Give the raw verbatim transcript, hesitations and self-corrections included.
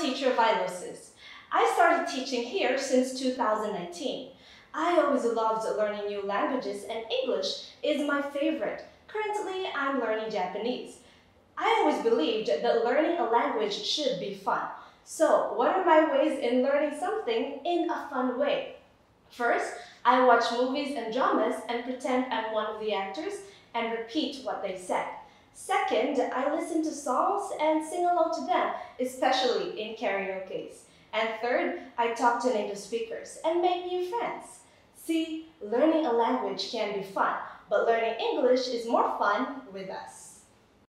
teacher, Vailoces. I started teaching here since two thousand nineteen. I always loved learning new languages, and English is my favorite. Currently, I'm learning Japanese. I always believed that learning a language should be fun. So, what are my ways in learning something in a fun way? First, I watch movies and dramas and pretend I'm one of the actors and repeat what they said. Second, I listen to songs and sing along to them, especially in karaoke's. And third, I talk to native speakers and make new friends. See, learning a language can be fun, but learning English is more fun with us.